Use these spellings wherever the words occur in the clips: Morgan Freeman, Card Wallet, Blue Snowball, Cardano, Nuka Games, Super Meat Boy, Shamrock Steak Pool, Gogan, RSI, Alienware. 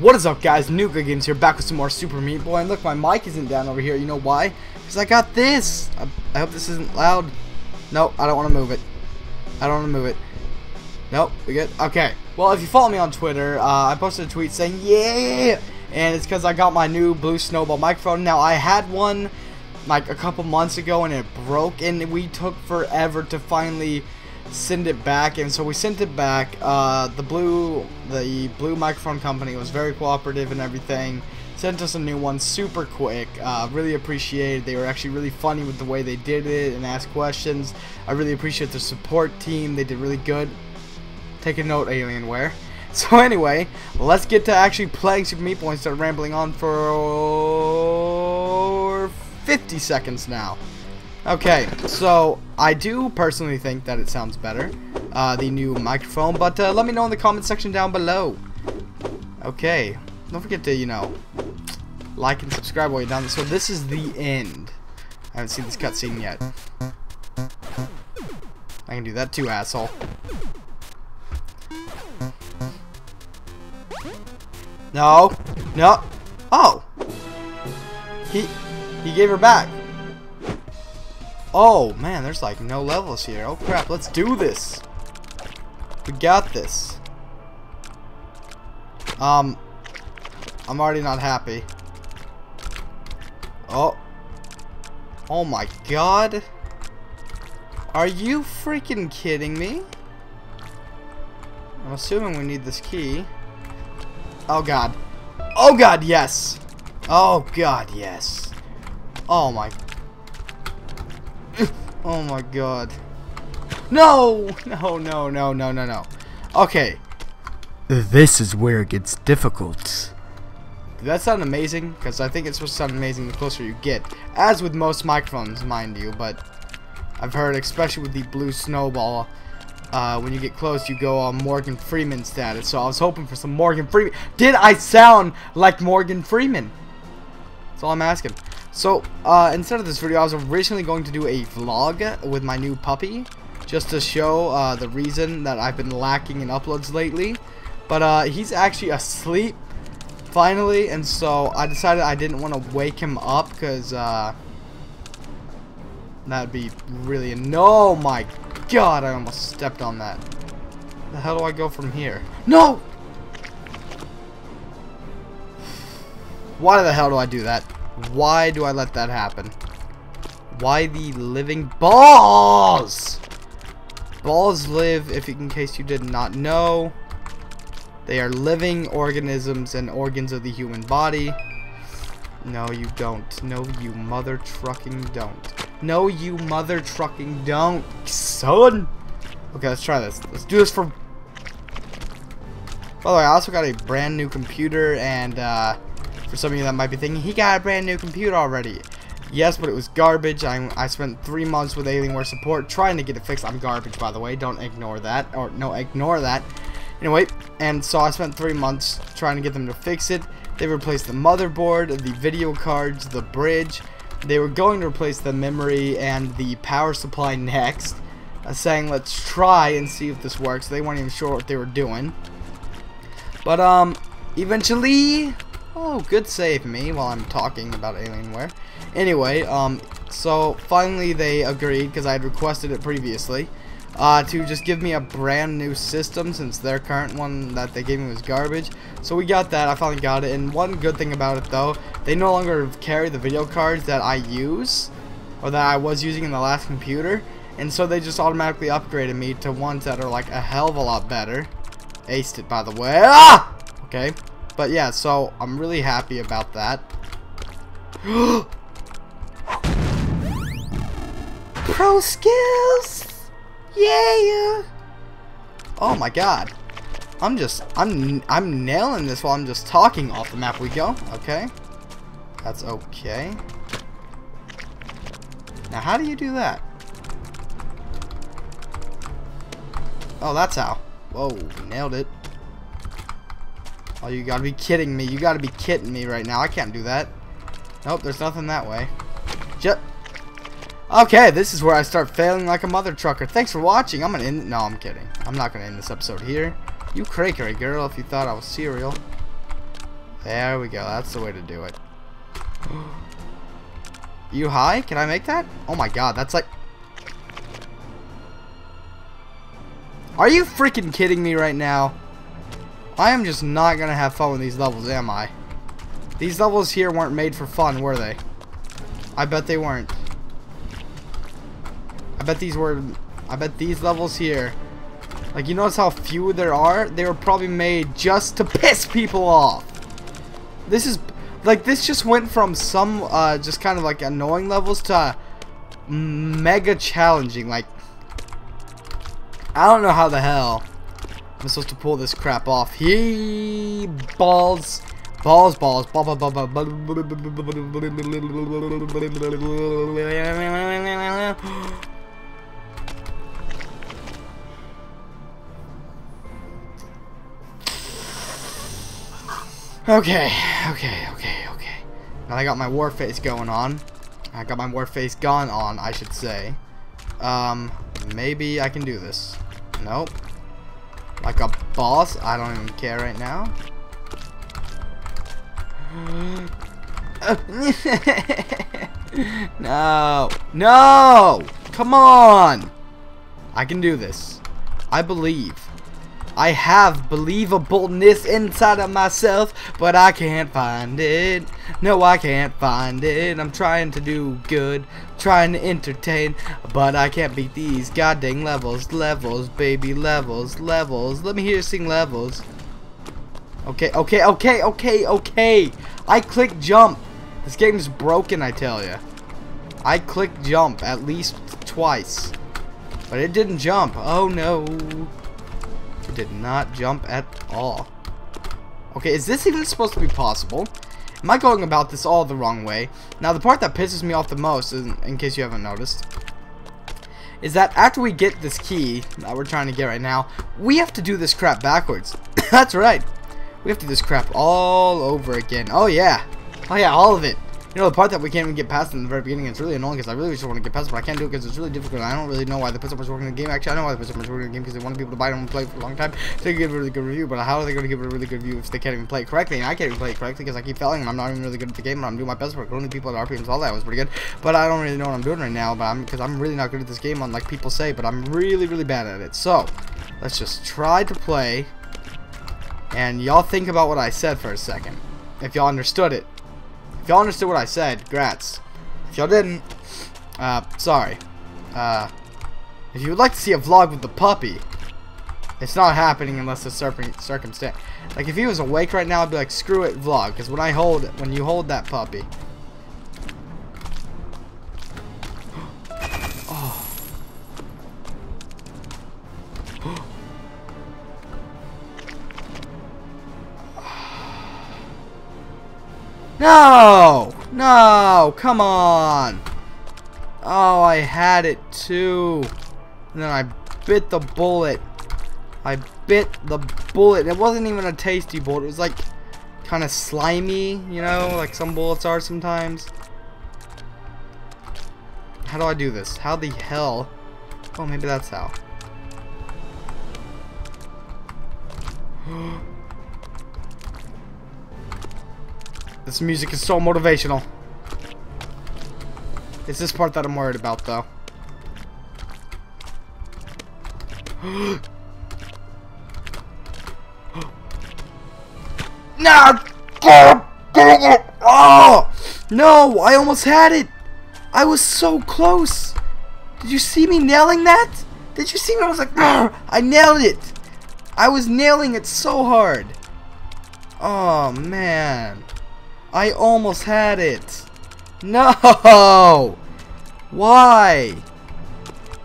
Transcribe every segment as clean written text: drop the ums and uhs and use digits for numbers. What is up, guys? Nuka Games here, back with some more Super Meat Boy. And look, my mic isn't down over here. You know why? Because I got this. I hope this isn't loud. No, I don't want to move it. I don't want to move it. Nope, we good? Okay. Well, if you follow me on Twitter, I posted a tweet saying, yeah! And it's because I got my new Blue Snowball microphone. Now, I had one, like, a couple months ago, and it broke. And we took forever to finally send it back, and so we sent it back. The blue microphone company was very cooperative and everything, sent us a new one super quick. Really appreciated. They were actually really funny with the way they did it and asked questions. I really appreciate their support team. They did really good. Take a note, Alienware. So anyway, let's get to actually playing Super Meat Boy and start rambling on for 50 seconds now. Okay, so I do personally think that it sounds better, the new microphone, but let me know in the comment section down below. Okay, don't forget to, you know, like and subscribe while you're down there. So this is the end. I haven't seen this cutscene yet. I can do that too, asshole. No, no, oh, he gave her back. Oh man, there's like no levels here. Oh crap, let's do this. We got this. I'm already not happy. Oh. Oh my god. Are you freaking kidding me? I'm assuming we need this key. Oh god. Oh god, yes. Oh god, yes. Oh my god. Oh my god. No! No, no, no, no, no, no. Okay. This is where it gets difficult. Did that sound amazing? Because I think it's supposed to sound amazing the closer you get. As with most microphones, mind you. But I've heard, especially with the Blue Snowball, when you get close, you go on Morgan Freeman status. So I was hoping for some Morgan Freeman. Did I sound like Morgan Freeman? That's all I'm asking. So, instead of this video, I was originally going to do a vlog with my new puppy, just to show the reason that I've been lacking in uploads lately, but he's actually asleep, finally, and so I decided I didn't want to wake him up, because that'd be really, no, my god, I almost stepped on that. The hell do I go from here? No! Why the hell do I do that? Why do I let that happen? Why the living balls? Balls live, if in case you did not know. They are living organisms and organs of the human body. No, you don't. No, you mother trucking don't. No, you mother trucking don't, son. Okay, let's try this. Let's do this for... By the way, I also got a brand new computer, and for some of you that might be thinking, he got a brand new computer already. Yes, but it was garbage. I spent 3 months with Alienware support trying to get it fixed. I'm garbage, by the way. Don't ignore that. Or, no, ignore that. Anyway, and so I spent 3 months trying to get them to fix it. They replaced the motherboard, the video cards, the bridge. They were going to replace the memory and the power supply next. Saying, let's try and see if this works. They weren't even sure what they were doing. But, eventually... Oh, good save me while I'm talking about Alienware. Anyway, so finally they agreed, because I had requested it previously, to just give me a brand new system since their current one that they gave me was garbage. So we got that, I finally got it, and one good thing about it though, they no longer carry the video cards that I use, or that I was using in the last computer, and so they just automatically upgraded me to ones that are like a hell of a lot better. Aced it, by the way. Ah! Okay. But yeah, so I'm really happy about that. Pro skills! Yeah! Oh my god. I'm nailing this while I'm just talking off the map. We go. Okay. That's okay. Now how do you do that? Oh, that's how. Whoa, nailed it. Oh, you gotta be kidding me. You gotta be kidding me right now. I can't do that. Nope, there's nothing that way. Just... Okay, this is where I start failing like a mother trucker. Thanks for watching. I'm gonna end... No, I'm kidding. I'm not gonna end this episode here. You cray cray girl if you thought I was cereal. There we go. That's the way to do it. You high? Can I make that? Oh my god, that's like... Are you freaking kidding me right now? I am just not gonna have fun with these levels, am I? These levels here weren't made for fun, were they? I bet they weren't. I bet these levels here, like, you notice how few there are? They were probably made just to piss people off. This is like, this just went from some just kind of like annoying levels to mega challenging. Like, I don't know how the hell I'm supposed to pull this crap off. He balls. Okay. Now I got my war face going on. I got my war face gone on, I should say. Maybe I can do this. Nope. Like a boss, I don't even care right now. No. No! Come on! I can do this. I believe. I have believableness inside of myself, but I can't find it. No, I can't find it. I'm trying to do good, trying to entertain, but I can't beat these goddamn levels. Levels, baby, levels, levels. Let me hear you sing levels. Okay. I click jump. This game's broken, I tell ya. I click jump at least twice, but it didn't jump. Oh no. Did not jump at all. Okay, is this even supposed to be possible? Am I going about this all the wrong way? Now, the part that pisses me off the most, is, in case you haven't noticed, is that after we get this key that we're trying to get right now, we have to do this crap backwards. That's right. We have to do this crap all over again. Oh, yeah. Oh, yeah, all of it. You know, the part that we can't even get past in the very beginning, it's really annoying because I really just want to get past it, but I can't do it because it's really difficult. I don't really know why the Pistolers working in the game. Actually, I know why the Pistolers working in the game, because they want people to buy them and play for a long time. So they can give it a really good review, but how are they going to give it a really good review if they can't even play it correctly? And I can't even play it correctly because I keep failing and I'm not even really good at the game and I'm doing my best work. Only people at RPM and all that was pretty good, but I don't really know what I'm doing right now, but because I'm really not good at this game, unlike people say, but I'm really, really bad at it. So, let's just try to play, and y'all think about what I said for a second. If y'all understood it. If y'all understood what I said, grats. If y'all didn't, sorry. If you would like to see a vlog with the puppy, it's not happening unless the circumstance. Like, if he was awake right now, I'd be like, screw it, vlog. Because when you hold that puppy. Oh. No! No! Come on! Oh, I had it too. And then I bit the bullet. I bit the bullet. It wasn't even a tasty bullet. It was like kind of slimy, you know, like some bullets are sometimes. How do I do this? How the hell? Oh, maybe that's how. This music is so motivational. It's this part that I'm worried about, though. No! Oh! No! I almost had it! I was so close! Did you see me nailing that? Did you see me? I was like, I nailed it! I was nailing it so hard! Oh, man. I almost had it. No! Why?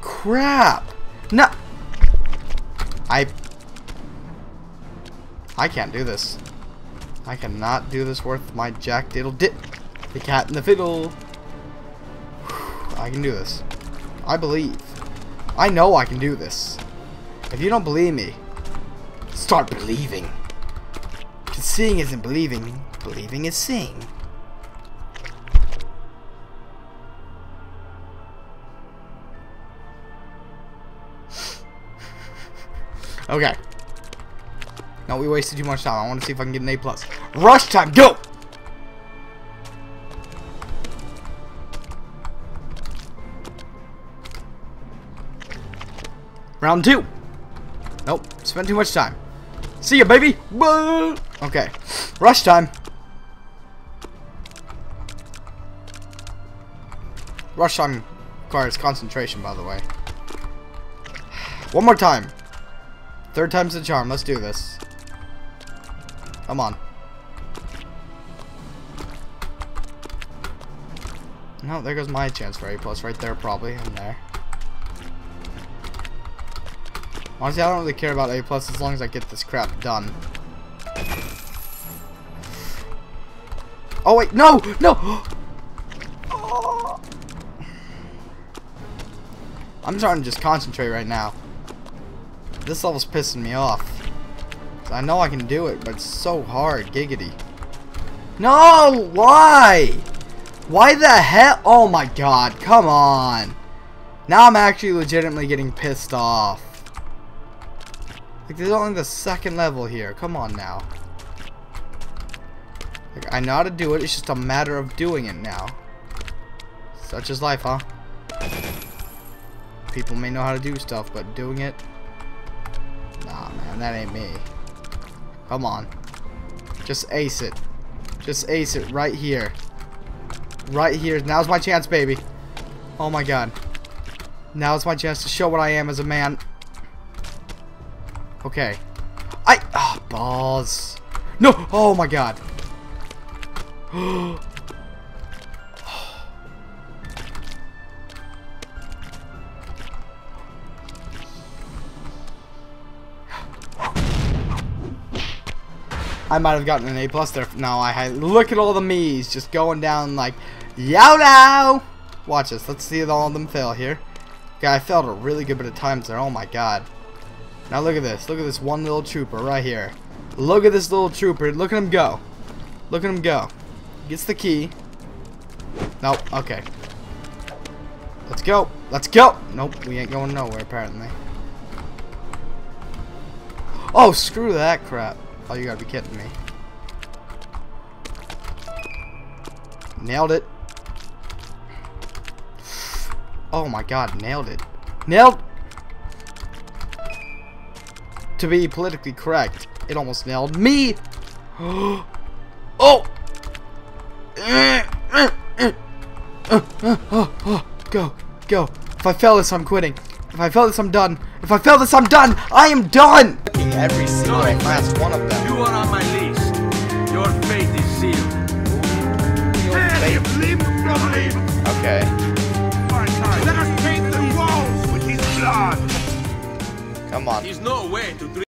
Crap. No. I can't do this. I cannot do this worth my jack diddle dip. The cat and the fiddle. I can do this. I believe. I know I can do this. If you don't believe me, start believing. Because seeing isn't believing. Believing is seeing. Okay. No, we wasted too much time. I want to see if I can get an A+. Rush time, go! Round two. Nope, spent too much time. See ya, baby! Whoa! Okay, rush time. Rush time requires concentration, by the way. One more time. Third time's the charm. Let's do this. Come on. No, there goes my chance for A+. Right there, probably. In there. Honestly, I don't really care about A+, as long as I get this crap done. Oh, wait. No! No! Oh. I'm trying to just concentrate right now. This level's pissing me off. I know I can do it, but it's so hard. Giggity. No! Why? Why the hell? Oh, my God. Come on. Now I'm actually legitimately getting pissed off. Like, this is only the second level here. Come on now. Like, I know how to do it. It's just a matter of doing it now. Such is life, huh? People may know how to do stuff, but doing it? Nah, man. That ain't me. Come on. Just ace it. Just ace it right here. Right here. Now's my chance, baby. Oh, my God. Now's my chance to show what I am as a man. Okay. Ah, oh, balls. No! Oh my God. I might have gotten an A+ there. No, I had. Look at all the me's just going down like YOLO! Watch this. Let's see if all of them fail here. Okay, I failed a really good bit of times there. Oh my God. Now look at this. Look at this one little trooper right here. Look at this little trooper. Look at him go. Look at him go. Gets the key. Nope. Okay. Let's go. Let's go. Nope. We ain't going nowhere apparently. Oh, screw that crap. Oh, you gotta be kidding me. Nailed it. Oh my God. Nailed it. Nailed. To be politically correct, it almost nailed me. Oh! Go, go. If I fail this, I'm quitting. If I fail this, I'm done. If I fail this, I'm done. I am done. Every single last one of them. You are on my list. Your fate is sealed. Okay. Let us paint the walls with his blood. Come on. There's no way to